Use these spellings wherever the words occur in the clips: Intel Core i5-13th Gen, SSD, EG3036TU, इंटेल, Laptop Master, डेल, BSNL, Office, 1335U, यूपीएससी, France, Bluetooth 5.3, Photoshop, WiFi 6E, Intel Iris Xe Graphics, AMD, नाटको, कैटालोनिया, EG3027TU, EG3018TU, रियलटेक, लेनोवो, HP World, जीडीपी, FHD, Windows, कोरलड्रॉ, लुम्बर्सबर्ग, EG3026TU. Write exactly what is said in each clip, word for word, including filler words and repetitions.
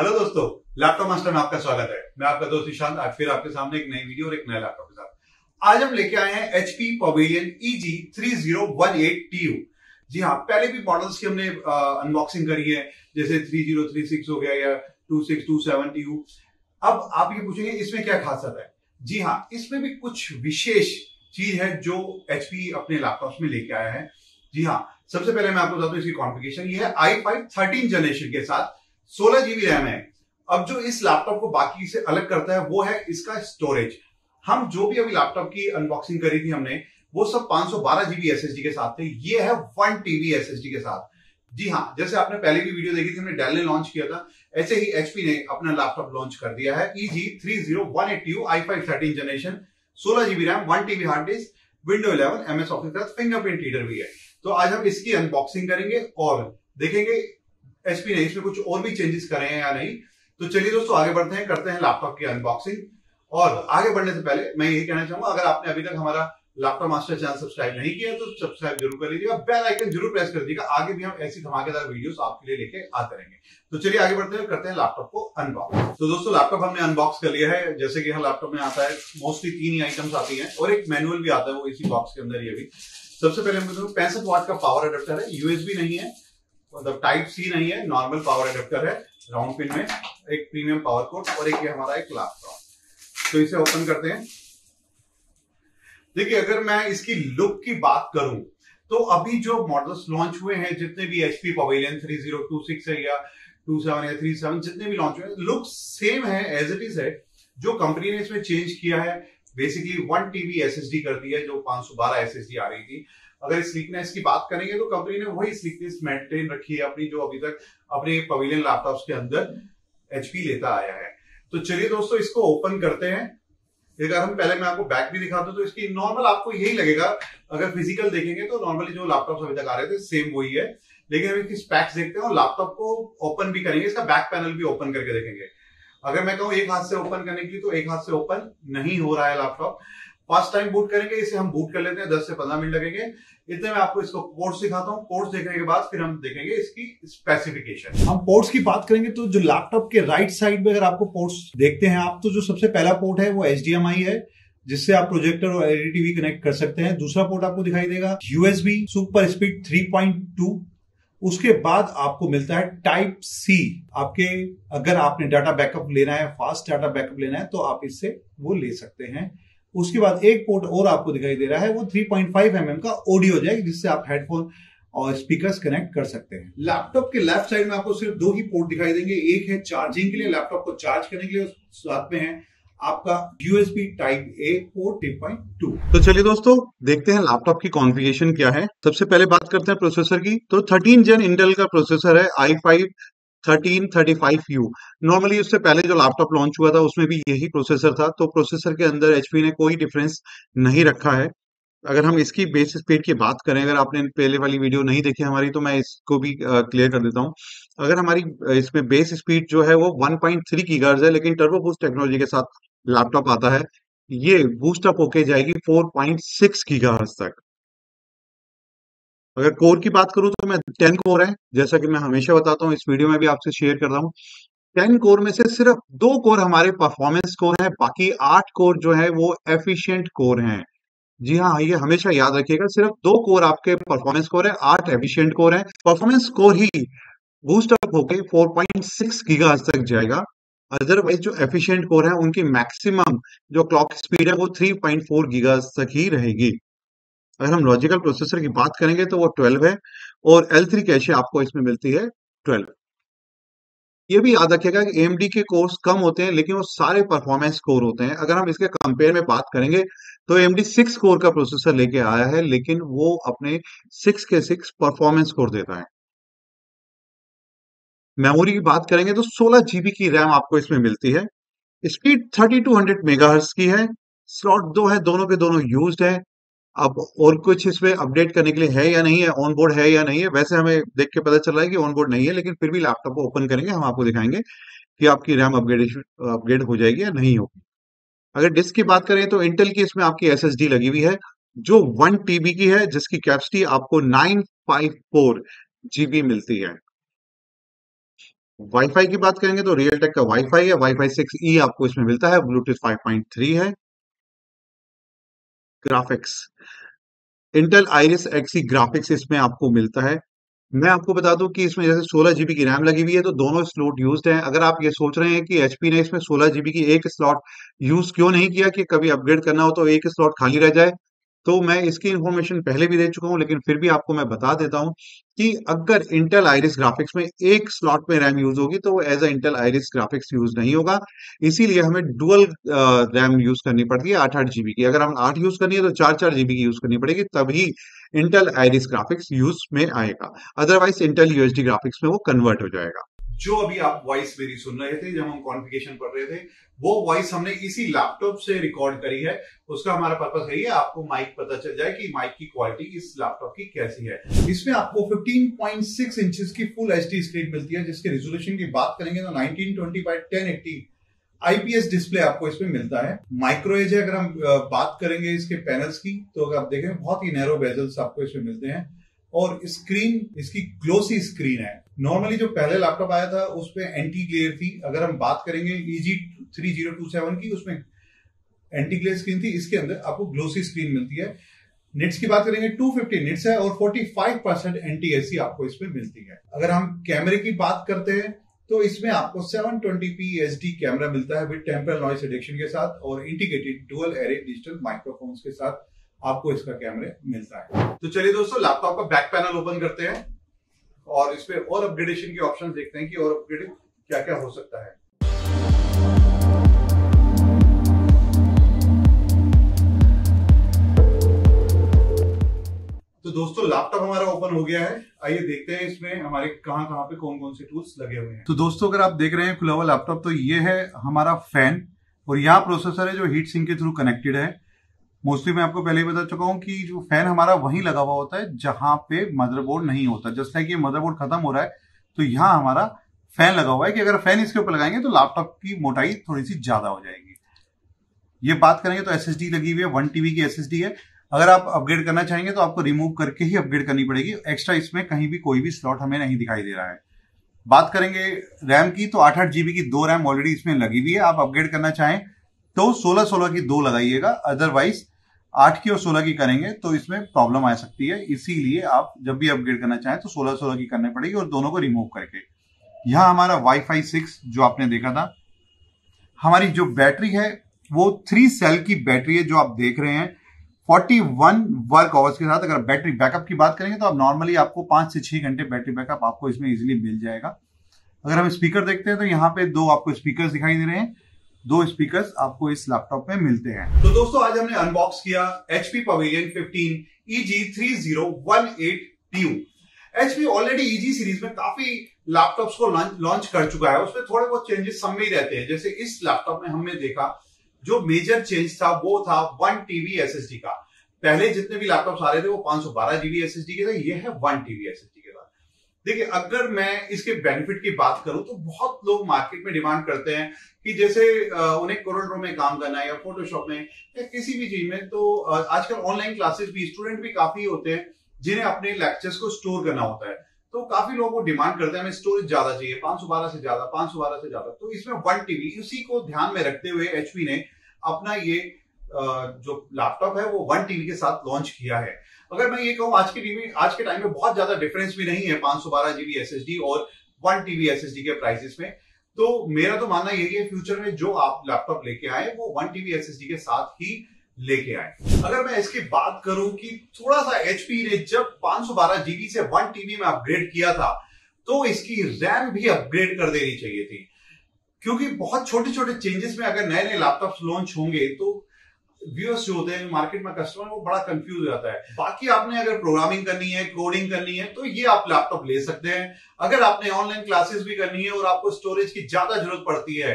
Hello दोस्तों, laptop master में आपका स्वागत है। मैं आपका दोस्त निशांत आज फिर आपके सामने एक नई वीडियो और एक नया लैपटॉप के साथ। आज हम लेके आए हैं HP Pavilion E G three zero one eight T U. जी हाँ, पहले भी मॉडल्स की हमने अनबॉक्सिंग करी है, जैसे थ्री जीरो थ्री सिक्स हो गया या two six two seven T U. अब आप ये पूछेंगे इसमें क्या खासियत है। जी हाँ, इसमें भी कुछ विशेष चीज है जो एचपी अपने लैपटॉप में लेके आया है। जी हाँ, सबसे पहले मैं आपको बताता हूँ इसकी कॉन्फ़िगरेशन। ये है आई फाइव थर्टीन जनरेशन के साथ सोलह जीबी रैम है। अब जो इस लैपटॉप को बाकी से अलग करता है वो है इसका स्टोरेज। हम जो भी अभी लैपटॉप की अनबॉक्सिंग करी थी हमने, वो सब पाँच सौ बारह जीबी एसएसडी के साथ थे। ये है वन टीबी एसएसडी के साथ। जी हाँ, जैसे आपने पहले भी वीडियो देखी थी, हमने डेल ने लॉन्च किया था, ऐसे ही एचपी ने अपना लैपटॉप लॉन्च कर दिया है। E G three zero one eight T U I five thirteen generation, सोलह GB RAM, one TB hard disk, window eleven, MS office का फिंगरप्रिंट रीडर भी है। तो आज हम इसकी अनबॉक्सिंग करेंगे और देखेंगे एचपी ने इसमें कुछ और भी चेंजेस करे हैं या नहीं। तो चलिए दोस्तों, आगे बढ़ते हैं, करते हैं लैपटॉप की अनबॉक्सिंग। और आगे बढ़ने से पहले मैं यही कहना चाहूंगा, अगर आपने अभी तक हमारा लैपटॉप मास्टर चैनल सब्सक्राइब नहीं किया तो सब्सक्राइब जरूर कर लीजिएगा, बेल आइकन जरूर प्रेस कर दीजिएगा। आगे भी हम ऐसी धमाकेदार वीडियोस आपके लिए लेके आते रहेंगे। तो चलिए आगे बढ़ते हैं, करते हैं लैपटॉप को अनबॉक्स। तो दोस्तों, लैपटॉप हमने अनबॉक्स कर लिया है। जैसे कि लैपटॉप में आता है मोस्टली तीन ही आइटम्स आती है और एक मैनुअल भी आता है, वो इसी बॉक्स के अंदर। ये भी सबसे पहले हम पैंसठ वाट का पावर एडेप्टर है, यूएसबी नहीं है, मतलब टाइप सी नहीं है, नॉर्मल पावर एडेप्टर है। राउंड पिन में एक प्रीमियम पावर कोड और एक ये हमारा एक लैपटॉप। तो इसे ओपन करते हैं। देखिए, अगर मैं इसकी लुक की बात करूं तो अभी जो मॉडल्स लॉन्च हुए हैं, जितने भी HP Pavilion three zero two six है या टू सेवन या थ्री सेवन, जितने भी लॉन्च हुए हैं, लुक सेम है, एज इट इज है। जो कंपनी ने इसमें चेंज किया है बेसिकली वन टीबी एसएसडी कर दी है, जो पांच सौ बारह एसएसडी आ रही थी। अगर स्लीकनेस की बात करेंगे तो कंपनी ने वही स्लीकनेस मेंटेन रखी है अपनी, जो अभी तक अपने पवेलियन लैपटॉप्स के अंदर एचपी लेता आया है। तो चलिए दोस्तों, इसको ओपन करते हैं। अगर हम पहले मैं आपको बैक भी दिखा दूं तो इसकी नॉर्मल आपको यही लगेगा, अगर फिजिकल देखेंगे तो नॉर्मली जो लैपटॉप अभी तक आ रहे थे सेम वही है। लेकिन हम इसकी स्पैक्स देखते हैं और लैपटॉप को ओपन भी करेंगे, इसका बैक पैनल भी ओपन करके देखेंगे। अगर मैं कहूँ एक हाथ से ओपन करने के लिए तो एक हाथ से ओपन नहीं हो रहा है लैपटॉप। फर्स्ट टाइम बूट करेंगे, इसे हम बूट कर लेते हैं, दस से पंद्रह मिनट लगेंगे। इतने में आपको इसको पोर्ट्स दिखाता हूं। पोर्ट्स देखने के बाद फिर हम देखेंगे इसकी स्पेसिफिकेशन। हम पोर्ट्स की बात करेंगे तो जो लैपटॉप के राइट साइड में अगर आपको पोर्ट्स देखते हैं आप, तो जो सबसे पहला पोर्ट है वो एच डी एम आई है, जिससे आप प्रोजेक्टर और एलईडी टीवी कनेक्ट कर सकते हैं। दूसरा पोर्ट आपको दिखाई देगा USB super speed three point two. उसके बाद आपको मिलता है टाइप सी। आपके अगर आपने डाटा बैकअप लेना है, फास्ट डाटा बैकअप लेना है, तो आप इससे वो ले सकते हैं। उसके बाद एक पोर्ट और आपको दिखाई दे रहा है, वो three point five M M का ऑडियो जैक, जिससे आप हेडफोन और स्पीकर्स कनेक्ट कर सकते हैं। लैपटॉप के लेफ्ट साइड में आपको सिर्फ दो ही पोर्ट दिखाई देंगे। एक है चार्जिंग के लिए, लैपटॉप को चार्ज करने के लिए, साथ में है आपका USB type A port three point two. तो चलिए दोस्तों, देखते हैं लैपटॉप की कॉन्फ़िगरेशन क्या है। सबसे पहले बात करते हैं प्रोसेसर की। तो थर्टीन जेन इंटेल का प्रोसेसर है, I five thirteen thirty five U. Normally उससे पहले जो लैपटॉप लॉन्च हुआ था उसमें भी यही प्रोसेसर था, तो प्रोसेसर के अंदर एचपी ने कोई डिफरेंस नहीं रखा है। अगर हम इसकी बेस स्पीड की बात करें, अगर आपने पहले वाली वीडियो नहीं देखी हमारी तो मैं इसको भी क्लियर कर देता हूँ। अगर हमारी इसमें बेस स्पीड जो है वो वन पॉइंट थ्री गीगाहर्ट्ज़ है, लेकिन टर्बो बूस्ट टेक्नोलॉजी के साथ लैपटॉप आता है, ये बूस्ट अप होके जाएगी फोर पॉइंट सिक्स गीगाहर्ट्ज़ तक। अगर कोर की बात करूं तो मैं टेन कोर है, जैसा कि मैं हमेशा बताता हूं, इस वीडियो में भी आपसे शेयर कर रहा हूं। टेन कोर में से सिर्फ दो कोर हमारे परफॉर्मेंस कोर है, बाकी आठ कोर जो है वो एफिशिएंट कोर हैं। जी हाँ, ये हमेशा याद रखिएगा, सिर्फ दो कोर आपके परफॉर्मेंस कोर है, आठ एफिशिएंट कोर है। परफॉर्मेंस कोर ही बूस्ट अप होकर फोर पॉइंट सिक्स गीगाहर्ट्ज़ तक जाएगा। अदरवाइज जो एफिशिएंट कोर है उनकी मैक्सिमम जो क्लॉक स्पीड है वो थ्री पॉइंट फोर गीगाहर्ट्ज़ तक ही रहेगी। अगर हम लॉजिकल प्रोसेसर की बात करेंगे तो वो ट्वेल्व है और एल थ्री कैशे आपको इसमें मिलती है ट्वेल्व। ये भी याद रखिएगा कि ए एम डी के कोर्स कम होते हैं लेकिन वो सारे परफॉर्मेंस कोर होते हैं। अगर हम इसके कंपेयर में बात करेंगे तो A M D six core का प्रोसेसर लेके आया है, लेकिन वो अपने सिक्स के सिक्स परफॉर्मेंस कोर देता है। मेमोरी की बात करेंगे तो सोलह जीबी की रैम आपको इसमें मिलती है। Speed thirty two hundred megahertz की है। स्लॉट दो है, दोनों के दोनों यूज्ड है। अब और कुछ इसमें अपडेट करने के लिए है या नहीं है, ऑन बोर्ड है या नहीं है, वैसे हमें देख के पता चल रहा है कि ऑन बोर्ड नहीं है, लेकिन फिर भी लैपटॉप को ओपन करेंगे, हम आपको दिखाएंगे कि आपकी रैम अपग्रेडेशन अपग्रेड हो जाएगी या नहीं होगी। अगर डिस्क की बात करें तो इंटेल की इसमें आपकी एसएसडी लगी हुई है जो वन टीबी की है, जिसकी कैपेसिटी आपको नाइन फाइव फोर जीबी मिलती है। वाईफाई की बात करेंगे तो रियलटेक का वाईफाई है, वाईफाई सिक्स ई आपको इसमें मिलता है, ब्लूटूथ फाइव पॉइंट थ्री है। Graphics इंटेल Iris Xe graphics इसमें आपको मिलता है। मैं आपको बता दूं कि इसमें जैसे सोलह जीबी की रैम लगी हुई है तो दोनों स्लॉट यूज्ड हैं। अगर आप ये सोच रहे हैं कि एचपी ने इसमें सोलह जीबी की एक स्लॉट यूज क्यों नहीं किया कि कभी अपग्रेड करना हो तो एक स्लॉट खाली रह जाए, तो मैं इसकी इन्फॉर्मेशन पहले भी दे चुका हूं, लेकिन फिर भी आपको मैं बता देता हूं कि अगर इंटेल आइरिस ग्राफिक्स में एक स्लॉट में रैम यूज होगी तो as a इंटेल Iris graphics use नहीं होगा, इसीलिए हमें डुअल रैम यूज करनी पड़ती है आठ आठ जीबी की। अगर हम आठ यूज करनी है तो चार चार जीबी की यूज करनी पड़ेगी, तभी इंटेल आइरिस ग्राफिक्स यूज में आएगा, अदरवाइज इंटेल यूएचडी ग्राफिक्स में वो कन्वर्ट हो जाएगा। जो अभी आप वॉइस मेरी सुन रहे थे जब हम कॉन्फ़िगरेशन पढ़ रहे थे, वो वॉइस हमने इसी लैपटॉप से रिकॉर्ड करी है। उसका हमारा पर्पस यही है आपको माइक पता चल जाए कि माइक की क्वालिटी इस लैपटॉप की कैसी है। इसमें आपको पंद्रह पॉइंट छह इंचेस की फुल एचडी स्क्रीन मिलती है, जिसके रेजोल्यूशन की बात करेंगे तो nineteen twenty by ten eighty IPS display आपको इसमें मिलता है। माइक्रो एज है, अगर हम बात करेंगे इसके पैनल्स की तो अगर आप देखें बहुत ही नैरो बेजल्स आपको इसमें मिलते हैं, और स्क्रीन इसकी ग्लोसी स्क्रीन है। नॉर्मली जो पहले लैपटॉप आया था उसमें एंटी ग्लेयर थी, अगर हम बात करेंगे E G thirty zero two seven की उसमें एंटी ग्लेयर स्क्रीन थी, इसके अंदर आपको ग्लोसी स्क्रीन मिलती है। निट्स की बात करेंगे दो सौ पचास निट्स है और पैंतालीस परसेंट एनटीएससी आपको इसमें मिलती है। अगर हम कैमरे की बात करते हैं तो इसमें आपको seven twenty P HD camera मिलता है विद टेम्परल नॉइस रिडक्शन के साथ, और integrated dual array digital microphones के साथ आपको इसका कैमरे मिलता है। तो चलिए दोस्तों लैपटॉप का बैक पैनल ओपन करते हैं और इसमें और अपग्रेडेशन के ऑप्शंस देखते हैं कि और अपग्रेड क्या क्या हो सकता है। तो दोस्तों लैपटॉप हमारा ओपन हो गया है, आइए देखते हैं इसमें हमारे कहां कहां पे कौन कौन से टूल्स लगे हुए हैं। तो दोस्तों अगर आप देख रहे हैं खुला हुआ लैपटॉप तो ये है हमारा फैन, और यहाँ प्रोसेसर है जो हीट सिंक के थ्रू कनेक्टेड है। मोस्टली मैं आपको पहले ही बता चुका हूं कि जो फैन हमारा वहीं लगा हुआ होता है जहां पे मदरबोर्ड नहीं होता। जस्ट लाइक ये मदरबोर्ड खत्म हो रहा है तो यहाँ हमारा फैन लगा हुआ है कि अगर फैन इसके ऊपर लगाएंगे तो लैपटॉप की मोटाई थोड़ी सी ज्यादा हो जाएगी। ये बात करेंगे तो एसएसडी लगी हुई है, वन टीबी की एसएसडी है। अगर आप अपग्रेड करना चाहेंगे तो आपको रिमूव करके ही अपग्रेड करनी पड़ेगी, एक्स्ट्रा इसमें कहीं भी कोई भी स्लॉट हमें नहीं दिखाई दे रहा है। बात करेंगे रैम की तो आठ आठ जीबी की दो रैम ऑलरेडी इसमें लगी हुई है। आप अपग्रेड करना चाहें तो सोलह सोलह की दो लगाइएगा, अदरवाइज आठ की और सोलह की करेंगे तो इसमें प्रॉब्लम आ सकती है, इसीलिए आप जब भी अपग्रेड करना चाहें तो सोलह सोलह की करनी पड़ेगी और दोनों को रिमूव करके। यहाँ हमारा वाईफाई सिक्स जो आपने देखा था, हमारी जो बैटरी है वो थ्री सेल की बैटरी है जो आप देख रहे हैं इकतालीस वर्क आवर्स के साथ। अगर बैटरी बैकअप की बात करेंगे तो आप नॉर्मली आपको पांच से छह घंटे बैटरी बैकअप आपको इसमें इजिली मिल जाएगा। अगर हम स्पीकर देखते हैं तो यहाँ पे दो आपको स्पीकर दिखाई दे रहे हैं, दो स्पीकर्स आपको इस लैपटॉप में मिलते हैं। तो दोस्तों आज हमने अनबॉक्स किया एचपी पवेलियन पंद्रह E G thirty zero one eight T U. HP already EG series में काफी लैपटॉप्स को लॉन्च कर चुका है, उसमें थोड़े बहुत चेंजेस सब में ही रहते हैं। जैसे इस लैपटॉप में हमने देखा जो मेजर चेंज था वो था वन टीबी एसएसडी का। पहले जितने भी लैपटॉप आ रहे थे वो पांच सौ बारह जीबी एसएसडी के थे, ये है वन टीबी एसएसडी के साथ। देखिए अगर मैं इसके बेनिफिट की बात करूं तो बहुत लोग मार्केट में डिमांड करते हैं कि जैसे उन्हें कोरलड्रॉ में काम करना है या फोटोशॉप में या किसी भी चीज में, तो आजकल ऑनलाइन क्लासेस भी स्टूडेंट भी काफी होते हैं जिन्हें अपने लेक्चर्स को स्टोर करना होता है, तो काफी लोगों को डिमांड करते हैं हमें स्टोरेज ज्यादा चाहिए, पांच सौ बारह से ज्यादा पांच सौ बारह से ज्यादा। तो इसमें वन टीबी उसी को ध्यान में रखते हुए एचपी ने अपना ये जो लैपटॉप है वो वन टीबी के साथ लॉन्च किया है। अगर मैं ये कहूं आज के टीवी आज के टाइम में बहुत ज्यादा डिफरेंस भी नहीं है पांच सौ बारह जीबी एसएसडी और वन टीबी एसएसडी के प्राइसेस में, तो मेरा तो मानना यही है फ्यूचर में जो आप लैपटॉप लेके आए वो वन टीबी एसएसडी के साथ ही लेके आए। अगर मैं इसकी बात करूं कि थोड़ा सा एचपी ने जब पांच सौ बारह जीबी से वन टीबी में अपग्रेड किया था तो इसकी रैम भी अपग्रेड कर देनी चाहिए थी, क्योंकि बहुत छोटे छोटे चेंजेस में अगर नए नए लैपटॉप लॉन्च होंगे तो व्यूअर्स जो होते हैं मार्केट में कस्टमर वो बड़ा कंफ्यूज रहता है। बाकी आपने अगर प्रोग्रामिंग करनी है, कोडिंग करनी है तो ये आप लैपटॉप ले सकते हैं। अगर आपने ऑनलाइन क्लासेस भी करनी है और आपको स्टोरेज की ज्यादा जरूरत पड़ती है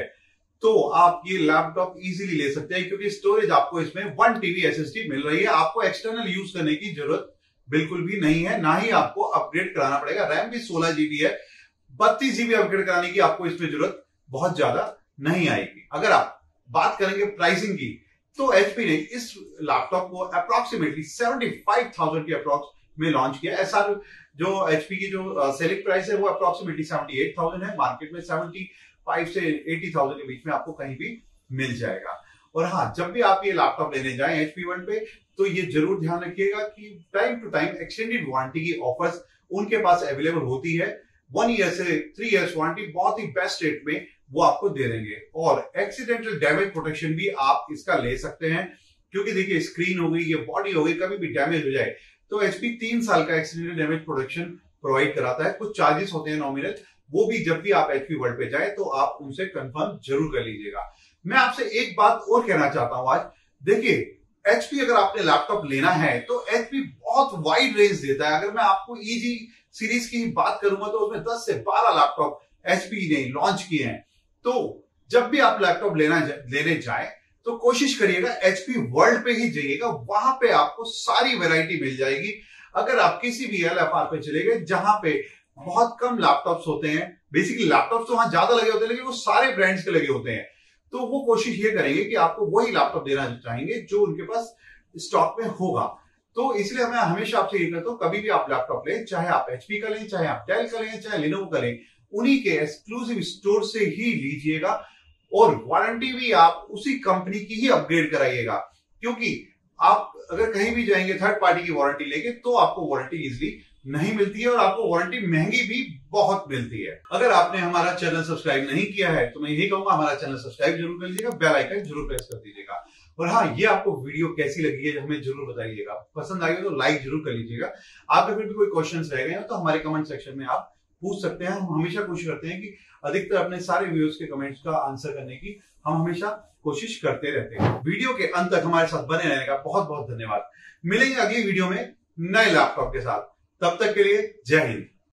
तो आप ये लैपटॉप इजीली ले सकते हैं, क्योंकि स्टोरेज आपको इसमें वन टीबी एसएसडी मिल रही है। आपको एक्सटर्नल यूज करने की जरूरत बिल्कुल भी नहीं है, ना ही आपको अपग्रेड कराना पड़ेगा। रैम भी सोलह जीबी है, बत्तीस जीबी अपग्रेड कराने की आपको इसमें जरूरत बहुत ज्यादा नहीं आएगी। अगर आप बात करेंगे प्राइसिंग की तो एचपी ने इस लैपटॉप को अप्रॉक्सीमेटली सेवेंटी फाइव थाउजेंड के अप्रॉक्स में लॉन्च किया। एसआर जो एचपी की जो सेलिंग प्राइस है वो अप्रोक्सीमेटली सेवेंटी एट थाउजेंड है। मार्केट में सेवेंटी फाइव से एटी थाउजेंड के बीच में आपको कहीं भी मिल जाएगा। और हाँ, जब भी आप ये लैपटॉप लेने जाएं एचपी वन पे तो ये जरूर ध्यान रखिएगा कि time to time extended warranty की ऑफर्स उनके पास अवेलेबल होती है। वन ईयर से थ्री इयर्स वारंटी बहुत ही बेस्ट रेट में वो आपको दे देंगे। और एक्सीडेंटल डैमेज प्रोटेक्शन भी आप इसका ले सकते हैं, क्योंकि देखिए स्क्रीन हो गई या बॉडी हो गई, कभी भी डैमेज हो जाए तो एचपी तीन साल का एक्सीडेंटल डैमेज प्रोटेक्शन प्रोवाइड कराता है। कुछ चार्जेस होते हैं नॉमिनल, वो भी जब भी आप एचपी वर्ल्ड पे जाए तो आप उनसे कंफर्म जरूर कर लीजिएगा। मैं आपसे एक बात और कहना चाहता हूं आज। देखिए एचपी अगर आपने लैपटॉप लेना है तो एचपी बहुत वाइड रेंज देता है। अगर मैं आपको ईजी सीरीज की बात करूंगा तो उसमें दस से बारह लैपटॉप एचपी ने लॉन्च किए हैं। तो जब भी आप लैपटॉप लेना लेने जाए तो कोशिश करिएगा एचपी वर्ल्ड पे ही जाइएगा, वहां पे आपको सारी वैरायटी मिल जाएगी। अगर आप किसी भी एलएफआर पे चले गए जहां पे बहुत कम लैपटॉप्स होते हैं, बेसिकली लैपटॉप्स तो वहां ज्यादा लगे होते हैं लेकिन वो सारे ब्रांड्स के लगे होते हैं, तो वो कोशिश ये करेंगे कि आपको वही लैपटॉप देना चाहेंगे जो उनके पास स्टॉक में होगा। तो इसलिए मैं हमेशा आपसे ये कहता हूं, कभी भी आप लैपटॉप लें, चाहे आप एचपी का लें, चाहे आप डेल का लें, चाहे लेनोवो का लें, उन्हीं के एक्सक्लूसिव स्टोर से ही लीजिएगा। और वारंटी भी आप उसी कंपनी की ही अपग्रेड कराइएगा, क्योंकि आप अगर कहीं भी जाएंगे थर्ड पार्टी की वारंटी लेके तो आपको वारंटी इजीली नहीं मिलती है और आपको वारंटी महंगी भी बहुत मिलती है। अगर आपने हमारा चैनल सब्सक्राइब नहीं किया है तो मैं यही कहूंगा हमारा चैनल सब्सक्राइब जरूर कर लीजिएगा, बेल आइकन जरूर प्रेस कर दीजिएगा। और हाँ, ये आपको वीडियो कैसी लगी है हमें जरूर बताइएगा। पसंद आई तो लाइक जरूर कर लीजिएगा। आपके फिर भी कोई क्वेश्चन रह गए तो हमारे कमेंट सेक्शन में आप पूछ सकते हैं। हम हमेशा कोशिश करते हैं कि अधिकतर अपने सारे व्यूअर्स के कमेंट्स का आंसर करने की हम हमेशा कोशिश करते रहते हैं। वीडियो के अंत तक हमारे साथ बने रहने का बहुत बहुत धन्यवाद। मिलेंगे अगली वीडियो में नए लैपटॉप के साथ, तब तक के लिए जय हिंद।